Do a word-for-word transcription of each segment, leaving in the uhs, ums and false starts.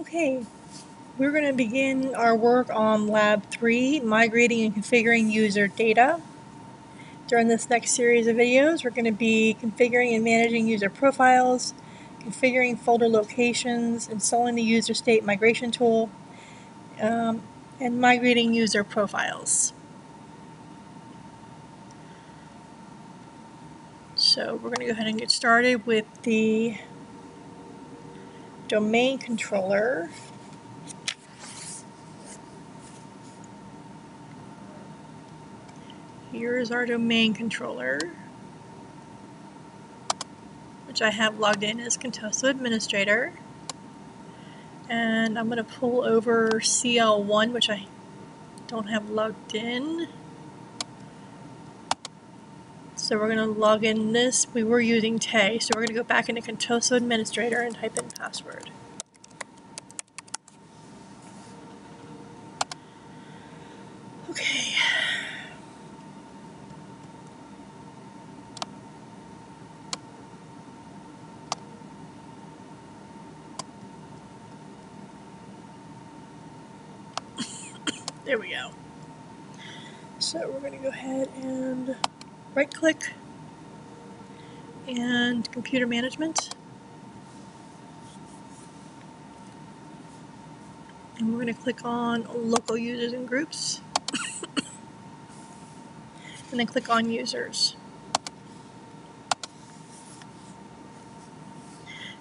Okay, we're going to begin our work on Lab three, Migrating and Configuring User Data. During this next series of videos, we're going to be configuring and managing user profiles, configuring folder locations, installing the User State Migration Tool, um, and migrating user profiles. So we're going to go ahead and get started with the domain controller. Here is our domain controller, which I have logged in as Contoso Administrator. And I'm going to pull over C L one, which I don't have logged in. So we're going to log in this. We were using Tay, so we're going to go back into Contoso Administrator and type in password. Okay. There we go. So we're going to go ahead and right click and computer management, and we're going to click on local users and groups and then click on users,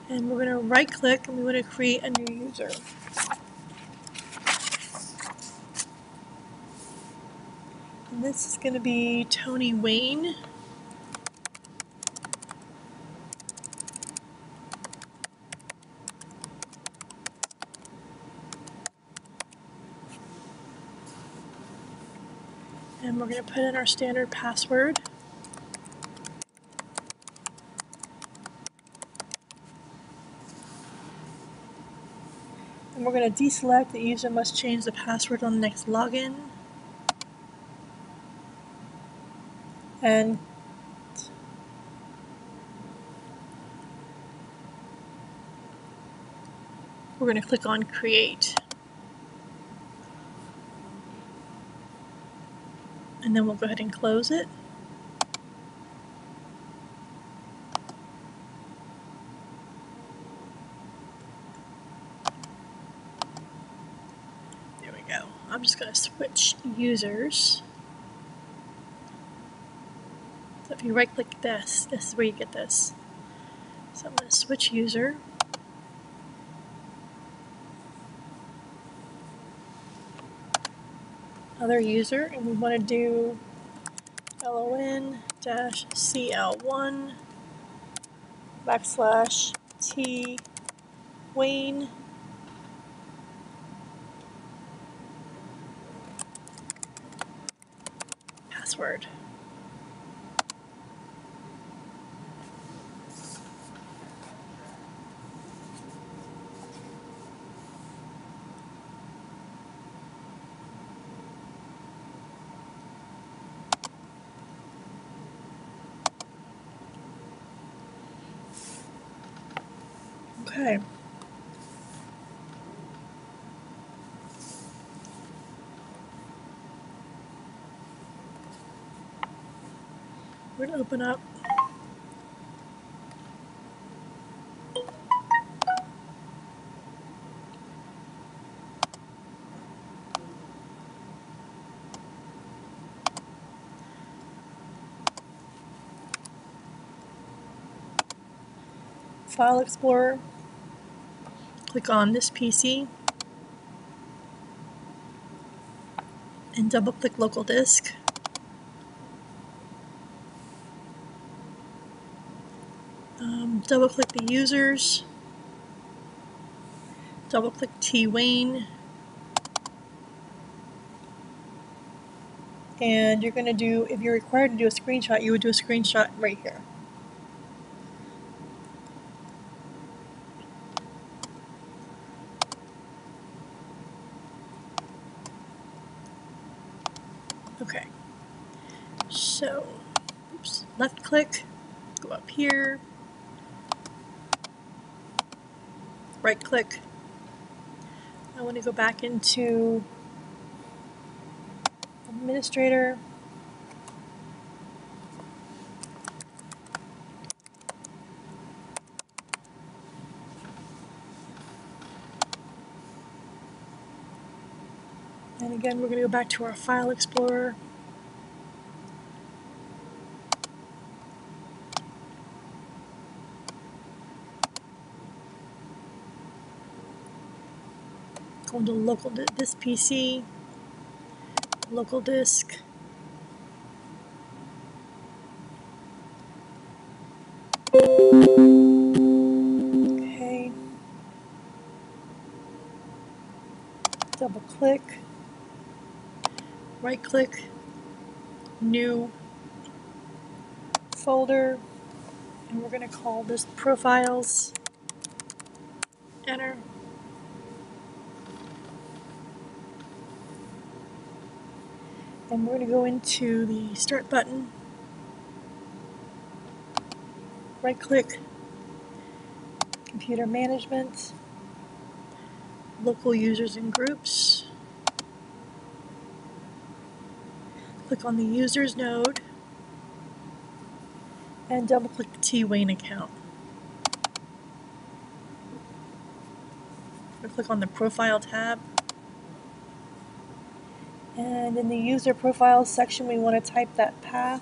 and we're going to right click and we want to create a new user. And this is going to be Tony Wayne. And we're going to put in our standard password. And we're going to deselect the user must change the password on the next login. And we're going to click on create, and then we'll go ahead and close it. There we go. I'm just going to switch users. So if you right click this, this is where you get this. So I'm going to switch user. Other user, and we want to do L O N C L one backslash T Wayne. Password. Okay. We're going to open up File Explorer. Click on this P C and double click local disk. Um, double click the users, double click T Wayne, and you're going to do, if you're required to do a screenshot, you would do a screenshot right here. Okay, so oops, left click, go up here, right click, I want to go back into Administrator. And again, we're going to go back to our File Explorer. Go into local disk P C, local disk, okay, double click, right click, new folder, and we're going to call this profiles, enter. And we're going to go into the Start button, right-click, Computer Management, Local Users and Groups. Click on the Users node, and double-click the T. Wayne account. We'll click on the Profile tab. And in the user profile section, we want to type that path.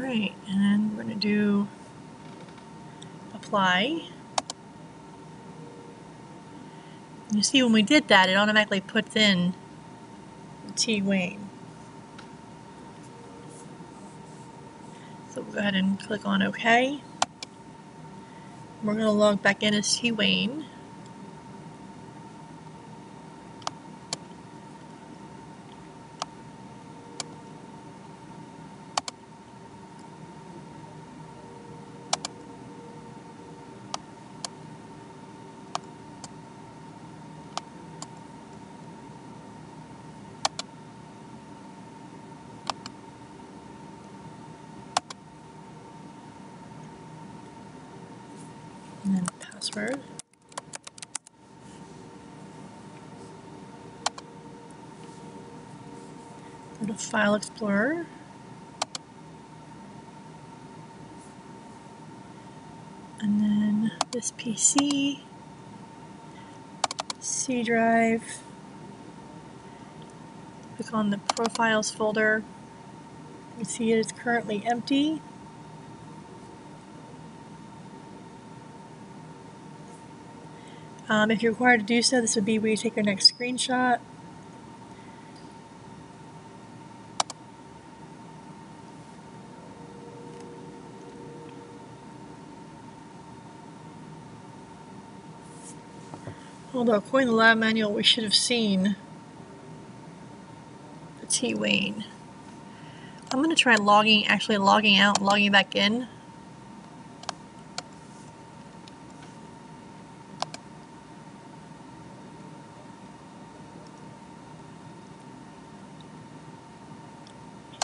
Alright, and we're going to do apply. You see when we did that, it automatically puts in T. Wayne. So we'll go ahead and click on OK. We're going to log back in as T. Wayne. And then password. Go to File Explorer. And then this P C, C drive. Click on the Profiles folder. You see it is currently empty. Um, if you're required to do so, this would be where you take your next screenshot. Although, according to the lab manual, we should have seen the T. Wayne. I'm going to try logging, actually logging out and logging back in.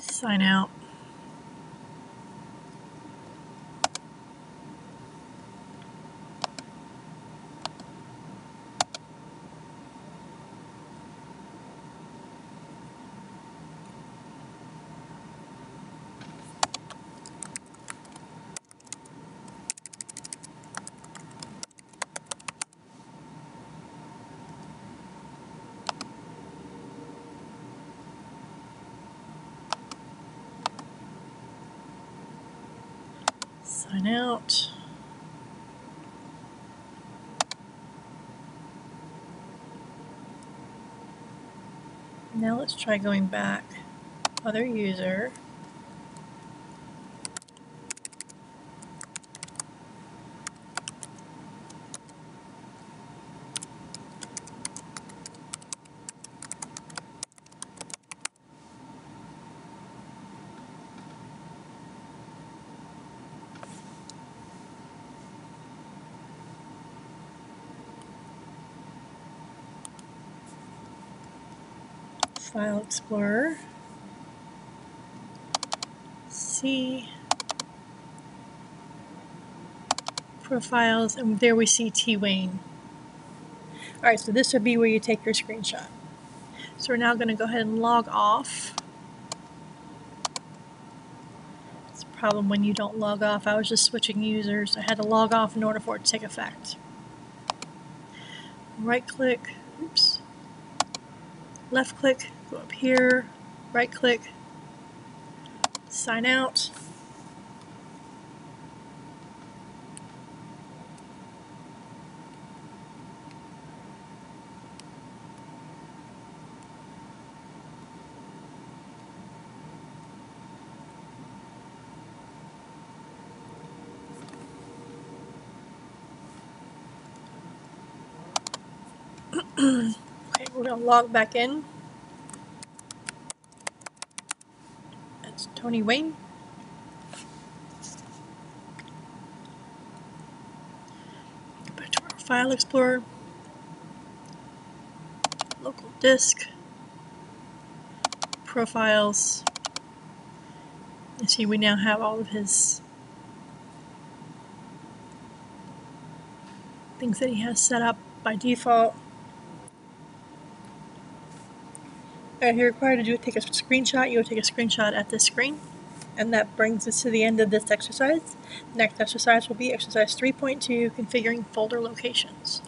Sign out. Sign out. Now let's try going back. Other user. File Explorer, C, Profiles, and there we see T. Wayne. Alright, so this would be where you take your screenshot. So we're now going to go ahead and log off. It's a problem when you don't log off. I was just switching users. I had to log off in order for it to take effect. Right click, oops, left click, go up here, right click, sign out. Okay, we're going to log back in. Tony Wayne. Back to our File Explorer, local disk, profiles. You see, we now have all of his things that he has set up by default. If you're required to do it, take a screenshot. You'll take a screenshot at this screen. And that brings us to the end of this exercise. The next exercise will be exercise three point two, configuring folder locations.